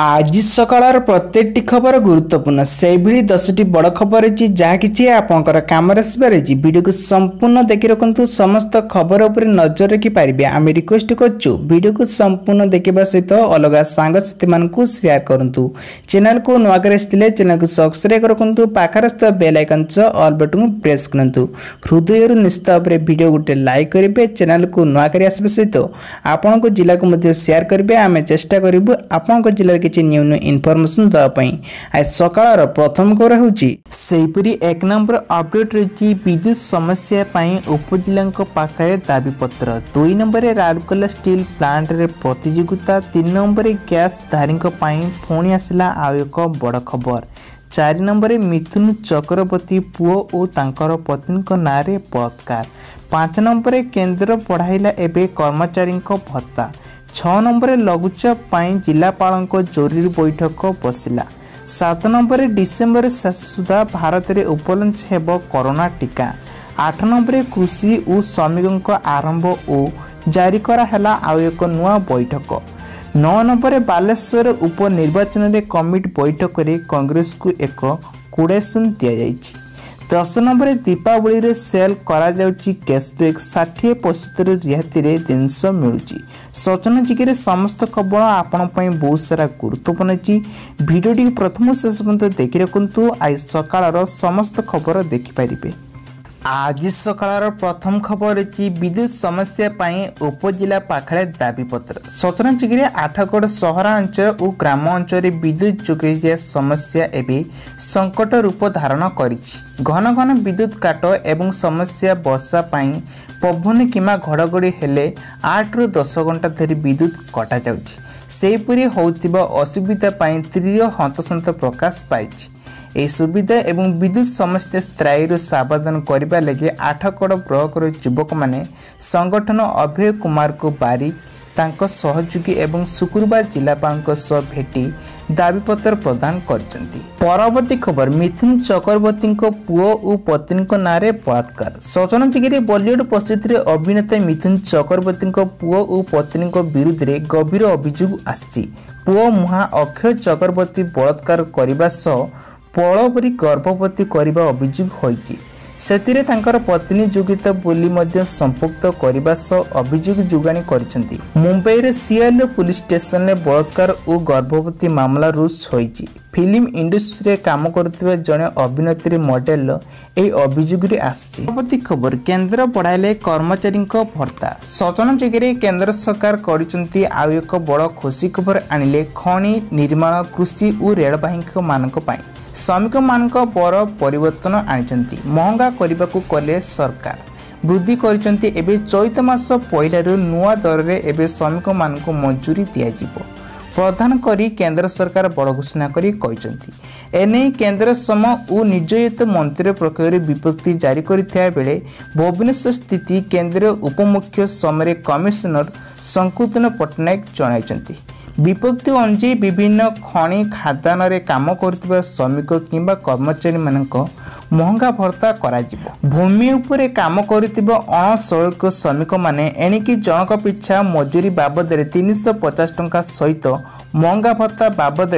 आज सकाळ प्रत्येक खबर गुरुत्वपूर्ण से 10टी बड़ खबर अच्छी जहाँ कि आपंकर कम आसपारी वीडियो को संपूर्ण देखि रखु समस्त खबर उपर नजर रखिपारे आम रिक्वेस्ट करूँ वीडियो को संपूर्ण देखा सहित अलग सांगसाथी मानू सेयार करूँ चैनल को नुआकर चैनल को सब्सक्राइब रखु पाखर bell icon all button press करूँ हृदय निश्चित भाव में वीडियो गोटे लाइक करेंगे चैनल को नुआकर आसवा सहित आपण जिला को सेयार करेंगे आम चेष्टा करूँ आपण जिले किसी न्यू न्यू इनफॉरमेशन दवाई आज सकाळ प्रथम खबर होईपरी एक नंबर अपडेट रही विद्युत समस्या उपजिला पाखे दाबीपत्र दुई नंबर राउरकेला स्टील प्लांट रे प्रतियोगिता तीन नंबर गैस धारी पुणी आसला आउ एक बड़ खबर चार नंबर मिथुन चक्रवर्ती पुओ और तांकर पत्नी ना बलात्कार पांच नंबर केन्द्र पढ़ाइला एवं कर्मचारी भत्ता छः नंबर लघुचाप जिलापाल जरूरी बैठक बसला सात नंबर डिसेम्बर शेष सुधा भारत में उपलब्ध हेब कोरोना टीका आठ नंबर कृषि और श्रमिक आरंभ और जारी कराला आउ एक नुआ बैठक नौ नंबर बालेश्वर उपनिर्वाचन में कमिटी बैठक में कांग्रेस को एक कोडेसन दि जाएगी दस नंबर दीपावली रे सेल करा जाउची कैशबैक 60% रियायती रे जिनस मिलूची सचना जिके समस्त खबर आपण पई बहुत सारा गुरुत्वपूर्ण छी वीडियो टी प्रथम शेष पर्यंत देखि रखंतु आज सकाळ समस्त खबर देखि परिबे। आज सकाळ प्रथम खबर अछि विद्युत समस्या पई उपजिला पाखळे दाबीपत्र सचना जिके आठगड़ सहरांचल और ग्रामांचल विद्युत जोगे समस्या एबे संकट रूप धारण करिछि घन घन विद्युत काट एवं समस्या वर्षा पवन किमा घड़गड़ी हेले 8 ରୁ 10 घंटा धरी विद्युत कटा जाऊँगी होतिबा असुविधा तीव्र हतसंत प्रकाश पाई ए सुविधा एवं विद्युत समस्या स्थायी सावधान करने लगे आठगड़ ब्लॉक युवक मैंने संगठन अभय कुमार को बारिक तांको सहयोगी एवं शुक्रवार जिलापाल भेटी दाबीपत्र प्रदान करवर्ती खबर मिथुन चक्रवर्ती पुओ और पत्नी ना बलात्कार सचना जिके बॉलीवुड प्रसिद्ध अभिनेता मिथुन चक्रवर्ती पुओ और पत्नी विरुद्ध में गंभीर अभियोग आसी पुओ मुहा अक्षय चक्रवर्ती बलात्कार करने पलपरी गर्भवती करने अभियोग होती से पत्नी जोगिता बोली संपुक्त करने अभियोग जुगाणी कर मुंबई रे सीएलओ पुलिस स्टेशन में बलात्कार और गर्भवती मामला रुज होती फिल्म इंडस्ट्री रे काम करुवा जड़े अभिनेत्री मॉडल यह अभियोग आसपति खबर केन्द्र बढ़ाइले कर्मचारी भत्ता सचना जगह केन्द्र सरकार कर बड़ खुशी खबर आनिले खनि निर्माण कृषि और रेलवाही मान श्रमिक मान बर परिवर्तन आनी महंगा करने को कले सरकार वृद्धि करबे चैत मास पहलू नुआ दर में श्रमिक मान मंजूरी दीजिए प्रदान करी केंद्र सरकार बड़ घोषणा करने केन्द्र श्रम और नियोजित मंत्री प्रक्रिय विज्ञप्ति जारी करता बेले भुवनेश्वर स्थित केन्द्रीय उपमुख्य श्रम कमिशनर शंकुधन पट्टनायक जन विपत्ति अनुजाई विभिन्न खनि खादान रे काम करुवा श्रमिक किंबा कर्मचारी मानक महंगा भत्ता भूमि उपरे काम करुवा अणसौलिक श्रमिक माने एणिकी जनक पिछा मजूरी बाबद 350 टंका सहित महंगा भत्ता बाबद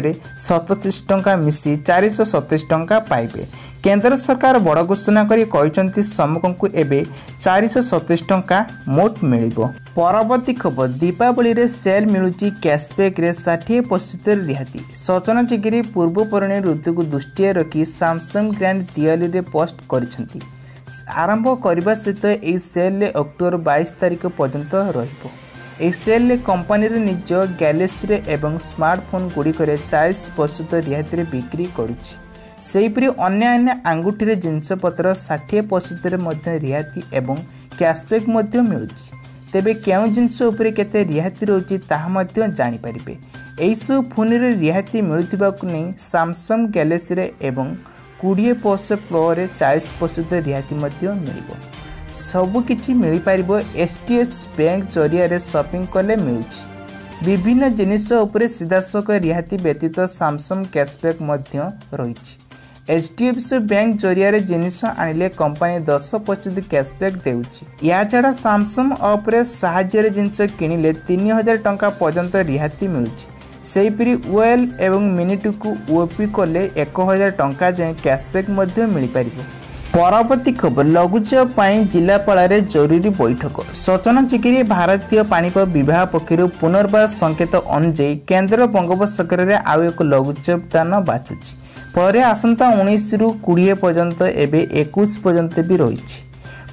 27 टंका मिसी 427 टंका पाइबे केंद्र सरकार बड़ घोषणा कर श्रमिक को एवं 427 टंका मोट मिलिबो। परवर्ती खबर दीपावली रे सेल मिलूची कैशबैक रे 60% रियायती सचना जिके पूर्वपरणी ऋतु को दृष्टि रखी सैमसंग ग्रांड दिवाली रे पोस्ट कर आरंभ करने सहित यह सेल अक्टोबर 22 तारिख पर्यंत रही सेल कंपनी निज गैलेक्सी एवं स्मार्टफोन गुड़िक 40% रियायती बिक्री करुच्ची सेपरी अन्य आंगुठी जिनसपतर 60% रियायती एवं कैशबैक मिलूची तेबे क्यों जिनस उपरे केते रियायती रोची ताहा मध्य जानि परिबे एई सब फोन रे रियायती मिलुतिबा को नै सैमसंग गैलेक्सी रे एवं 20% प्रो रे 40% रियायती मध्य मिलिबो सब किछि मिलि परिबो एचडीएफसी बैंक जरिया रे शॉपिंग कले मिलुछि विभिन्न जिनिस उपरे सीधासख रियायती व्यतीत सैमसंग कैशबैक मध्य रहिछि एचडीएफसी बैंक जरिया जिनिस आनिले कंपनी 10% कैशबैक देउछि या छाड़ा सैमसंग अप्रे साहाय्य जिनिस किणिले 3000 टंका पर्यंत रियायती मिलुछि सेहीपरी ओएल एवं मिनिट को ओपी कले 1000 टंका जाए कैशबैक मिल पार। परवर्ती खबर लघुचाप जिलापाल जरूरी बैठक सचना चिकिरी भारतीय पाणीपाग विभाग पक्षर पुनर्वार संकेत अनुजाई केन्द्र बंगोपसागर में आउ एक लघुचाप दान बाछुँ फल आसंता 19 रू 20 पर्यंत एवं 21 पर्यंत भी रही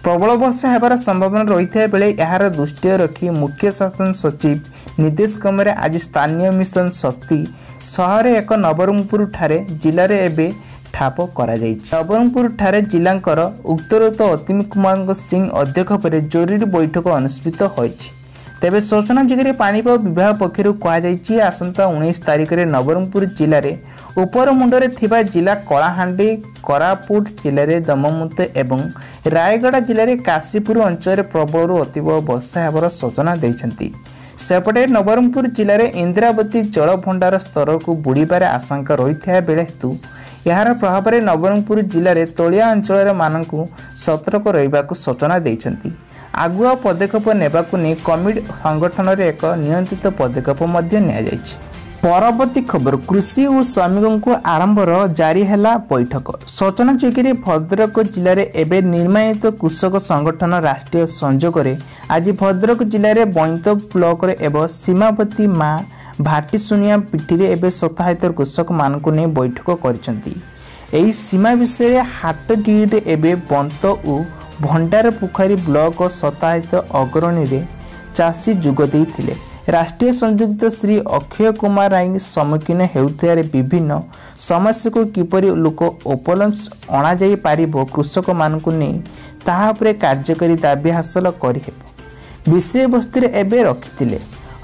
प्रबल वर्षा होबार संभावना रही है बेले यार दृष्टि रखी मुख्य शासन सचिव निर्देश क्रम आज स्थानीय मिशन शक्ति सहर एक नवरंगपुर ठारे जिले एवं ठाप करा नवरंगपुर ठारे जिला उत्तरोत्तर अतिम कुमार सिंह अध्यक्षतार जरूरी बैठक अनुष्ठित होती। तेज सूचना जगह पाणीपाग विभाग पक्षर कहुई आसंता 19 तारीख में नवरंगपुर जिले में उपरमुंडे थिबा जिला कलाहांडी कोरापुट जिले में दममुत एवं रायगढ़ जिले में काशीपुर अंचल प्रबल अति वर्षा होबार सूचना देइछन्ति। सेपटे नवरंगपुर जिले में इंदिरावती जलभंडार स्तर को बुड़बार आशंका रही है बेले हेतु यार प्रभाव में नवरंगपुर जिले में तलिया अंचल मानक सतर्क रही सूचना देइछन्ति। आगुआ पदक्षेप ने कमिटी संगठन रे एक नियंत्रित पदक्षेप नि। परवर्ती खबर कृषि और श्रमिकों को आरंभर जारी हैला बैठक सूचना चुकी भद्रक जिले में एवं निर्माणित कृषक संगठन राष्ट्रीय संजोग आज भद्रक जिले में बईंत ब्लक एवं सीमावर्ती माँ भाटीशुनिया पिठी एवं सत्ताहित कृषक मानक नहीं बैठक कर सीमा विषय हाट डीड एवं बंत और भंडार पोखरी ब्लक सत्ताहित अग्रणी रे चाषी जुगदे राष्ट्रीय संयुक्त श्री अक्षय कुमार राय सम्मुखीन होते विभिन्न समस्या को किपर लोक उपलब्ध अणाई पार कृषक मानक नहीं तापर कार्यकारी दाबी हासिल करहब विषय वस्तु एवं रखी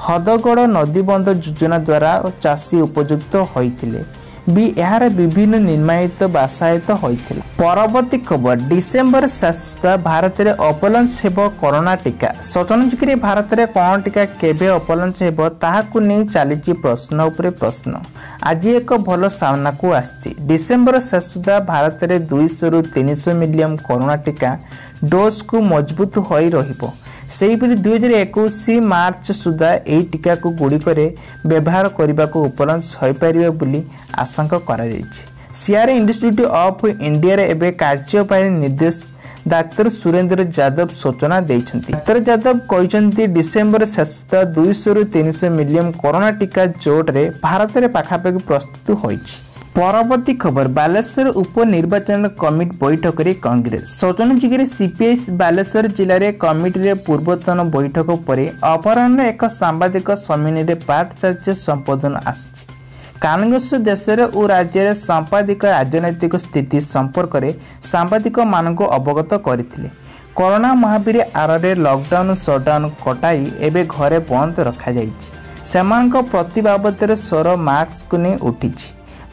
हदगड़ नदीबंध योजना द्वारा चाषी उपयुक्त होते भी यार विभिन्न निर्माणित बासायत होता। परवर्ती खबर डिसेम्बर शेष सुधा भारत में अपलंच हो कोरोना टीका सूचना चुकी भारत में कोरोना टीका केवे अपलंच हो ताकू नहीं चली प्रश्न उपरे प्रश्न आज एक भल सामना को आसी। डिसेम्बर शेष सुधा भारत में 200 रु 300 मिलियन कोरोना टीका डोज को मजबूत हो रही से 2021 मार्च सुधा यही टीका को गुड़िकरे व्यवहार करने को उपलब्ध हो पारे बोली आशंका कर इंस्टीट्यूट ऑफ इंडिया रे एवं कार्यपाई निर्देश डाक्टर सुरेंद्र यादव सूचना देइछन्ति। डाक्टर यादव कहते डिसेम्बर शेष सुधा 200 रु 300 मिलियन कोरोना टीका जोड़े भारत में पाखापाखि प्रस्तुत होइछि। परवर्ती खबर बालेश्वर उपनिर्वाचन कमिटी बैठक रे कांग्रेस सूचना जुगे सीपीआई बालेश्वर जिले में कमिटी रे पूर्वतन बैठक पर अपराह एक सांबादिक सम्मेलन में पाठचार्य संबोधन आसी। कांग्रेस देश और राज्य में सांपादिक राजनैतिक स्थिति संपर्क में सांबादिक मानक अवगत करते कोरोना महामारी आरे लॉकडाउन शटडाउन कटाई एवं घरे बंद रखा सेमानक प्रति बाबद स्वर मार्क्स को नहीं उठी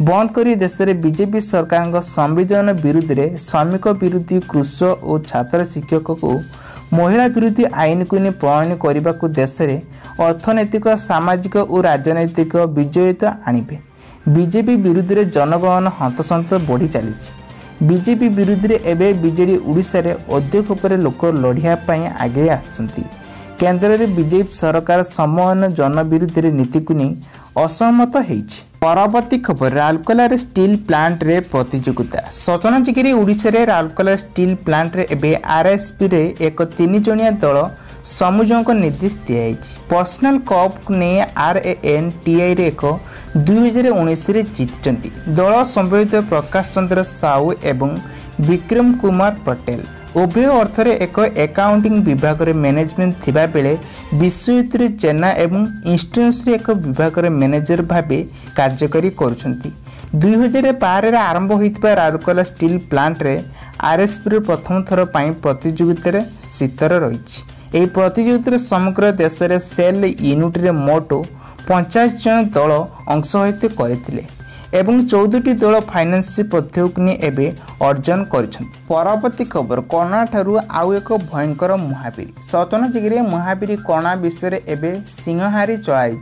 बंद करी देश में बीजेपी सरकार संविधान विरुद्ध रे श्रमिक विरोधी कृषक और छात्र शिक्षक को महिला विरोधी आईन को प्रणयन करने को देश में अर्थनैतिक सामाजिक और राजनैतिक विजयिता आनिबे। बीजेपी विरुद्ध रे जनगणना हंतसंत बढ़ी चली बीजेपी विरुद्ध रे एवं बीजेडी ओडिशा रे अध्यक्ष पर लोक लड़िया पई आगे आसछंती। केन्द्र रे बीजेपी सरकार समन्वय जन विरुद्ध नीति को नहीं असहमत होइछि। परवर्ती खबर राउरकेला स्टील प्लांट रे प्रतियोगिता सूचना जिकरी ओडिशा रे राउरकेला स्टील प्लांट रे एबे आरएसपी रे एक 3 जणिया दल समूह निर्देश दिखाई पर्सनल कप ने RANTI रे एक 2019 जीति दल संबोधित प्रकाश चंद्र साहू एवं विक्रम कुमार पटेल उभय अर्थर एक एकाउंटिंग विभाग रे मैनेजमेंट थिबा बेले विश्वयुत चेन्ना एवं इंस्टन्स एक विभाग रे मैनेजर भाबे कार्यकारी करुछंती। 2012 रे आरंभ होइतबा राउरकेला स्टील प्लांट रे आरएसपी प्रथम थर पई प्रतियोगिता सीतर रहिछि। एही प्रतियोगिता समग्र देश रे सेल यूनिट रे मोट 50 जन दल अंश हित करथिले एवं 14टी दल फाइनान्स पदक एवं अर्जन कर। परवर्ती खबर कोरोना ठारू आउ एक भयंकर महामारी सूचना जिगे महामारी कोरोना विषय एवं सिंहहारी चलाई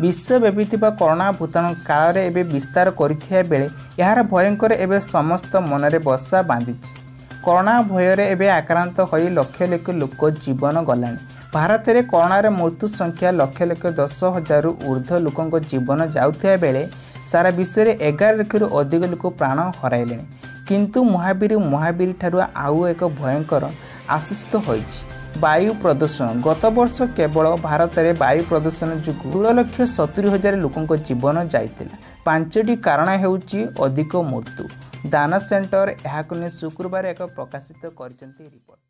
विश्वव्यापी कोरोना भूताणु काल एवं विस्तार कर बेले यार भयंकर एवं समस्त मनरे बसा बांधि कोरोना भयर एवं आक्रांत हो लक्ष लक्ष लोक जीवन गला। भारत में कोरोना मृत्यु संख्या लक्ष लक्ष 10,000 ऊर्ध्व लोकों जीवन जाऊता बेले सारा विश्व में 11 लाख अधिक लोक प्राण हराइले। किंतु महावीर महावीर ठारू आउ एक भयंकर आश्वस्त हो वायु प्रदूषण। गत वर्ष केवल भारत में वायु प्रदूषण जुगु 2,70,000 लोकों जीवन जाइतिला। 5टी कारण हेउची अधिक मृत्यु। दान सेंटर यहाकु शुक्रवार एक प्रकाशित कर रिपोर्ट।